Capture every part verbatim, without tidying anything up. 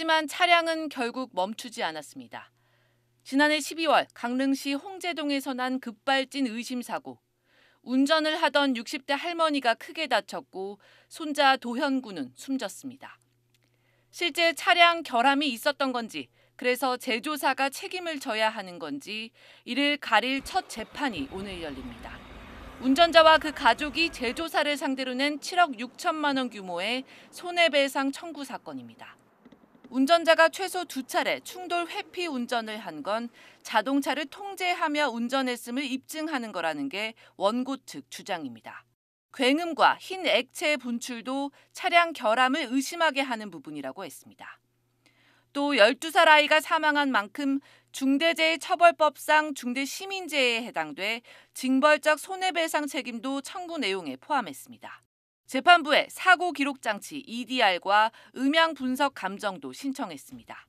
하지만 차량은 결국 멈추지 않았습니다. 지난해 십이월 강릉시 홍제동에서 난 급발진 의심 사고. 운전을 하던 육십 대 할머니가 크게 다쳤고 손자 도현 군은 숨졌습니다. 실제 차량 결함이 있었던 건지, 그래서 제조사가 책임을 져야 하는 건지 이를 가릴 첫 재판이 오늘 열립니다. 운전자와 그 가족이 제조사를 상대로 낸 칠억 육천만 원 규모의 손해배상 청구 사건입니다. 운전자가 최소 두 차례 충돌 회피 운전을 한 건 자동차를 통제하며 운전했음을 입증하는 거라는 게 원고 측 주장입니다. 굉음과 흰 액체 분출도 차량 결함을 의심하게 하는 부분이라고 했습니다. 또 열두 살 아이가 사망한 만큼 중대재해처벌법상 중대시민재해에 해당돼 징벌적 손해배상 책임도 청구 내용에 포함했습니다. 재판부에 사고 기록 장치 이디알과 음향 분석 감정도 신청했습니다.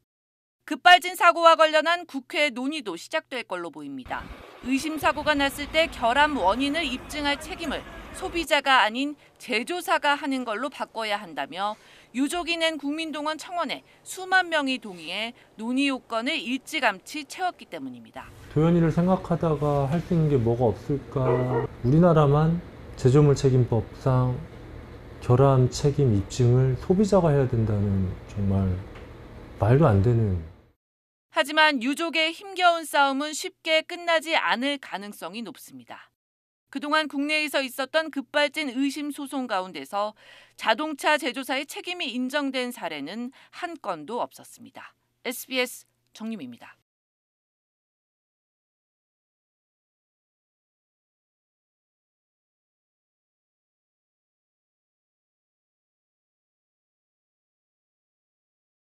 급발진 사고와 관련한 국회 논의도 시작될 걸로 보입니다. 의심 사고가 났을 때 결함 원인을 입증할 책임을 소비자가 아닌 제조사가 하는 걸로 바꿔야 한다며 유족이 낸 국민동원 청원에 수만 명이 동의해 논의 요건을 일찌감치 채웠기 때문입니다. 도현이를 생각하다가 할 수 있는 게 뭐가 없을까? 우리나라만 제조물 책임법상 결함 책임 입증을 소비자가 해야 된다는 정말 말도 안 되는. 하지만 유족의 힘겨운 싸움은 쉽게 끝나지 않을 가능성이 높습니다. 그동안 국내에서 있었던 급발진 의심 소송 가운데서 자동차 제조사의 책임이 인정된 사례는 한 건도 없었습니다. 에스비에스 정유미입니다.